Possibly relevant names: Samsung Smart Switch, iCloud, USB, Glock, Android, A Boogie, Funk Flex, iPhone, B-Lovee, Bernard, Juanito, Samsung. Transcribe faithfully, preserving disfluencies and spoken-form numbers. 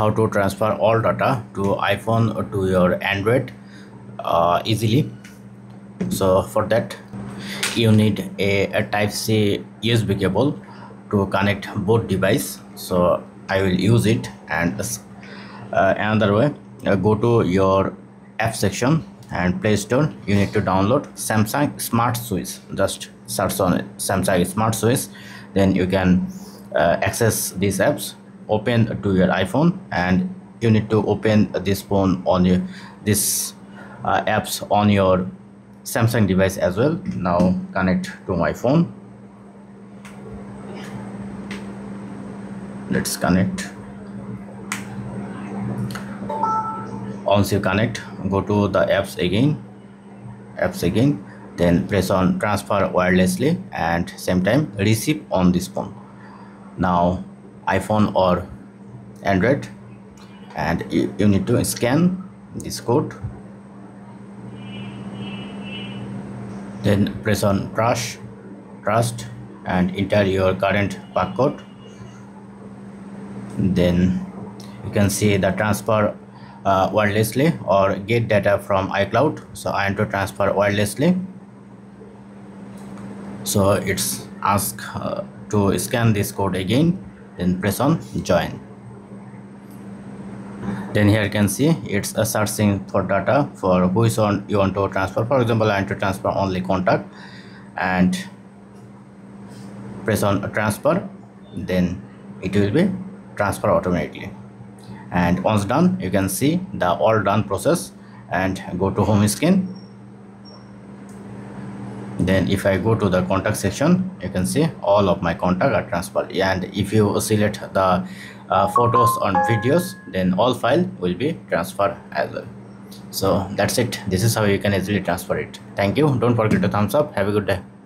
how to transfer all data to iPhone or to your Android uh, easily. So for that you need a, a Type C U S B cable to connect both devices. So I will use it. And uh, another way, uh, go to your app section and Play Store. You need to download Samsung Smart Switch. Just search on it, Samsung Smart Switch. Then you can uh, access these apps. Open to your iPhone, and you need to open this phone on your this uh, apps on your Samsung device as well. Now connect to my phone. Let's connect. Once you connect, go to the apps again, apps again, then press on transfer wirelessly and same time receive on this phone. Now iPhone or Android, and you, you need to scan this code, then press on trust, trust and enter your current barcode. Then you can see the transfer uh, wirelessly or get data from iCloud. So I am to transfer wirelessly, so it's asked uh, to scan this code again, then press on join. Then here you can see it's a searching for data for which one you want to transfer. For example, I want to transfer only contact, and press on transfer, then it will be transfer automatically. And once done, you can see the all done process, and go to home screen. Then if I go to the contact section, you can see all of my contacts are transferred. And if you select the uh, photos and videos, then all file will be transferred as well. So that's it. This is how you can easily transfer it. Thank you. Don't forget to thumbs up. Have a good day.